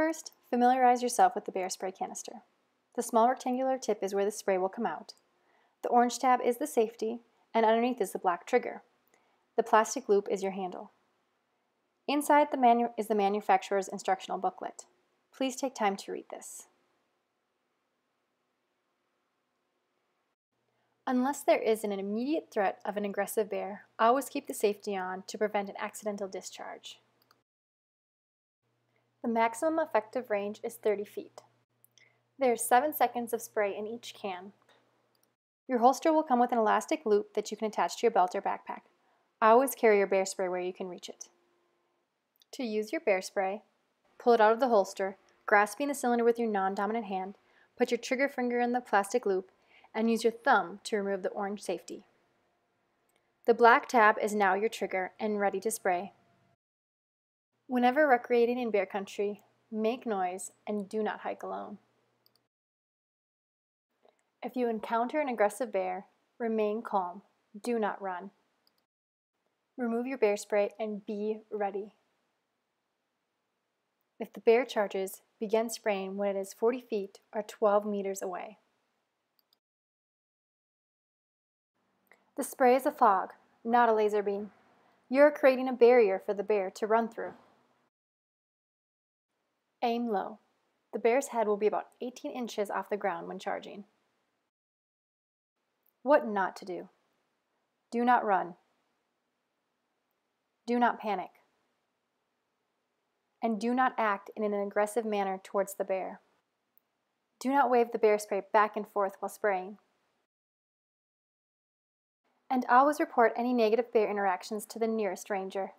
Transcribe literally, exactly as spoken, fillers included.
First, familiarize yourself with the Bear spray canister. The small rectangular tip is where the spray will come out. The orange tab is the safety, and underneath is the black trigger. The plastic loop is your handle. Inside the manu- is the manufacturer's instructional booklet. Please take time to read this. Unless there is an immediate threat of an aggressive bear, always keep the safety on to prevent an accidental discharge. The maximum effective range is thirty feet. There are seven seconds of spray in each can. Your holster will come with an elastic loop that you can attach to your belt or backpack. Always carry your bear spray where you can reach it. To use your bear spray, pull it out of the holster, grasping the cylinder with your non-dominant hand, put your trigger finger in the plastic loop, and use your thumb to remove the orange safety. The black tab is now your trigger and ready to spray. Whenever recreating in bear country, make noise and do not hike alone. If you encounter an aggressive bear, remain calm. Do not run. Remove your bear spray and be ready. If the bear charges, begin spraying when it is forty feet or twelve meters away. The spray is a fog, not a laser beam. You are creating a barrier for the bear to run through. Aim low. The bear's head will be about eighteen inches off the ground when charging. What not to do. Do not run. Do not panic. And do not act in an aggressive manner towards the bear. Do not wave the bear spray back and forth while spraying. And always report any negative bear interactions to the nearest ranger.